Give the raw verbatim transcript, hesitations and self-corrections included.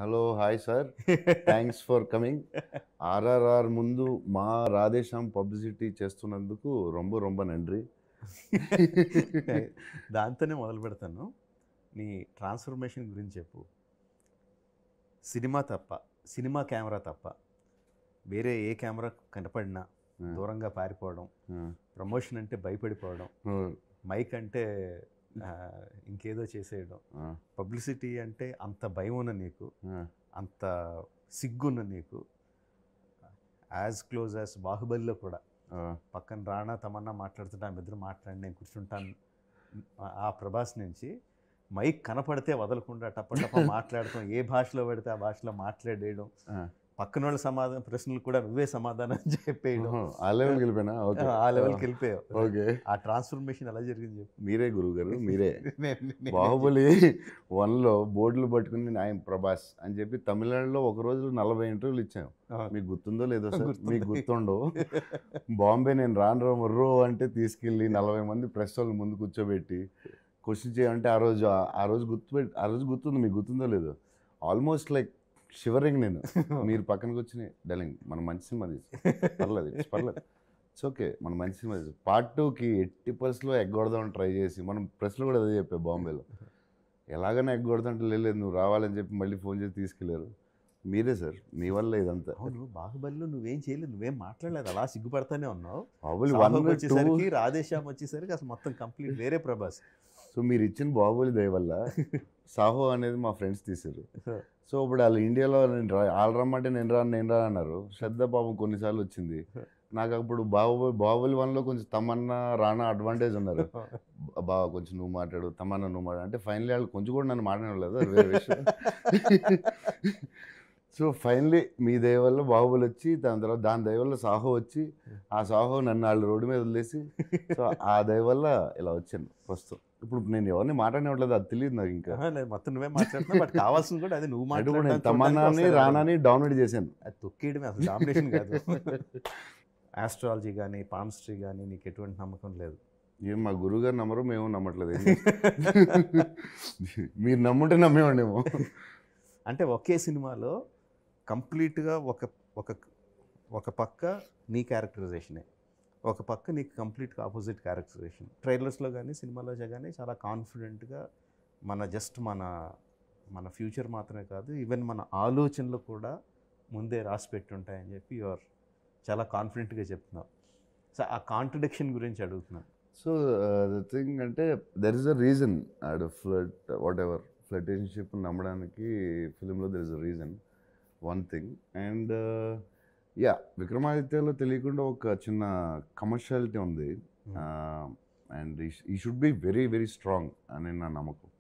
Hello hi sir, thanks for coming. RRR ముందు మా Radhe Shyam publicity చేస్తున్నందుకు రొంబ రొంబ నండ్రి. దాంతోనే మొదలు పెడతాను. నీ ట్రాన్స్ఫర్మేషన్ గురించి చెప్పు. సినిమా తప్ప, సినిమా కెమెరా తప్ప వేరే ఏ కెమెరా కనపడినా దూరంగా పారిపోవడం, ప్రమోషన్ అంటే భయపడిపోవడం, మైక్ అంటే ఇంకేదో చేసేయడం, పబ్లిసిటీ అంటే అంత భయం ఉన్న నీకు, అంత సిగ్గున్న నీకు, యాజ్ క్లోజ్ యాజ్ బాహుబలిలో కూడా పక్కన రాణా తమన్నా మాట్లాడుతుంటే ఆమె ఇద్దరు మాట్లాడి నేను కూర్చుంటాను. ఆ ప్రభాస్ నుంచి మైక్ కనపడితే వదలకుండా టప్ప టప్ప మాట్లాడటం, ఏ భాషలో పడితే ఆ భాషలో మాట్లాడేయడం, పక్కన వాళ్ళ సమాధానం ప్రశ్నలు కూడా నువ్వే సమాధానం చెప్పేయడం, ఆ లెవెల్కి వెళ్ళిపోయినా ఆ లెవెల్కి వెళ్ళిపోయావు. ఓకే, ఆ ట్రాన్స్ఫర్మేషన్ ఎలా జరిగింది చెప్పు. మీరే గురువుగారు, మీరే. బాహుబలి వన్లో బోర్డులు పట్టుకుని నేను ఆయన ప్రభాస్ అని చెప్పి తమిళనాడులో ఒక రోజు నలభై ఇంటర్వ్యూలు ఇచ్చాను. మీకు గుర్తుందో లేదో సార్, మీకు గుర్తుండవు. బాంబే నేను రాను రా మర్రో అంటే తీసుకెళ్ళి నలభై మంది ప్రెస్ వాళ్ళు ముందు కూర్చోబెట్టి క్వశ్చన్ చేయాలంటే ఆ రోజు ఆ రోజు గుర్తుపెట్టి ఆ రోజు గుర్తుంది. మీకు గుర్తుందో లేదో, ఆల్మోస్ట్ లైక్ షివరింగ్ నేను. మీరు పక్కనకి వచ్చిన డలింగ్ మన మంచి సినిమా తీసి పర్లేదు పర్లేదు ఇట్స్ ఓకే, మన మంచి సినిమా తీసి పార్ట్ టూకి ఎట్టి ప్రెస్లో ఎగ్గొడదామని ట్రై చేసి మనం ప్రెస్లో కూడా అదే చెప్పాం. బాంబేలో ఎలాగైనా ఎగ్గొడదంటే లేదు నువ్వు రావాలని చెప్పి మళ్ళీ ఫోన్ చేసి తీసుకెళ్ళారు. మీరే సార్, మీ వల్ల ఇదంతా. నువ్వు బాహుబలిలో నువ్వేం చేయలేదు, నువ్వేం మాట్లాడలేదు, అలా సిగ్గుపడతానే ఉన్నావు. బాహుబలి వన్ వచ్చేసరికి రాధే శ్యామ్ వచ్చేసరికి అసలు మొత్తం కంప్లీట్ వేరే ప్రభాస్. సో మీరు ఇచ్చిన బాహుబలి దయ వల్ల సాహో అనేది మా ఫ్రెండ్స్ తీశారు. సో ఇప్పుడు వాళ్ళు ఇండియాలో నేను రా వాళ్ళు రమ్మంటే నేను రాను నేను రాను అన్నారు. శ్రద్ధ పాపం కొన్నిసార్లు వచ్చింది. నాకు అప్పుడు బాహుబలి బాహుబలి వన్లో కొంచెం తమన్నా రానా అడ్వాంటేజ్ ఉన్నారు. బావ కొంచెం నువ్వు మాట్లాడు, తమన్నా నువ్వు మాట్లాడు అంటే ఫైనలీ వాళ్ళు కొంచెం కూడా నన్ను మాట్లాడలేదు. అది వేరే విషయం. సో ఫైనలీ మీ దయ వల్ల బాహుబలి వచ్చి దాని తర్వాత దాని దయ వల్ల సాహో వచ్చి ఆ సాహో నన్ను వాళ్ళు రోడ్డు మీద వదిలేసి సో ఆ దయ వల్ల ఇలా వచ్చాను ప్రస్తుతం. ఇప్పుడు నేను ఎవరిని మాట్లాడేవట్లేదు, అది తెలియదు నాకు. ఇంకా మొత్తం నువ్వే మాట్లాడుతున్నావు, బట్ కావాల్సింది కూడా అది నువ్వు మాట్లాడుతున్నావు. తమన్నాని రానాని డౌన్లోడ్ చేశాను, అది తొక్కేయడమే, అసలు డామినేషన్ కాదు. ఆస్ట్రాలజీ కానీ పామ్స్ట్రీ కానీ నీకు ఎటువంటి నమ్మకం లేదు. ఏం మా గురువు గారు నమ్మరు, మేము నమ్మట్లేదు. మీరు నమ్ముంటే నమ్మేవాడేమో. అంటే ఒకే సినిమాలో కంప్లీట్గా ఒక ఒక ఒక పక్క నీ క్యారెక్టరైజేషనే, ఒక పక్క నీకు కంప్లీట్ ఆపోజిట్ క్యారెక్టరైజేషన్. ట్రైలర్స్లో కానీ సినిమాలో కానీ చాలా కాన్ఫిడెంట్గా మన జస్ట్ మన మన ఫ్యూచర్ మాత్రమే కాదు, ఈవెన్ మన ఆలోచనలు కూడా ముందే రాసి పెట్టి ఉంటాయని చెప్పి యువర్ చాలా కాన్ఫిడెంట్గా చెప్తున్నావు. సో ఆ కాంట్రడిక్షన్ గురించి అడుగుతున్నాను. సో ద థింగ్ అంటే there is a reason. And flirt whatever flirtationship నమ్మడానికి ఫిలింలో there is a reason, one thing. And yeah, విక్రమాదిత్యలో తెలియకుండా ఒక చిన్న కమర్షియాలిటీ ఉంది. అండ్ ఈ should be very very strong అని నా నమ్మకం.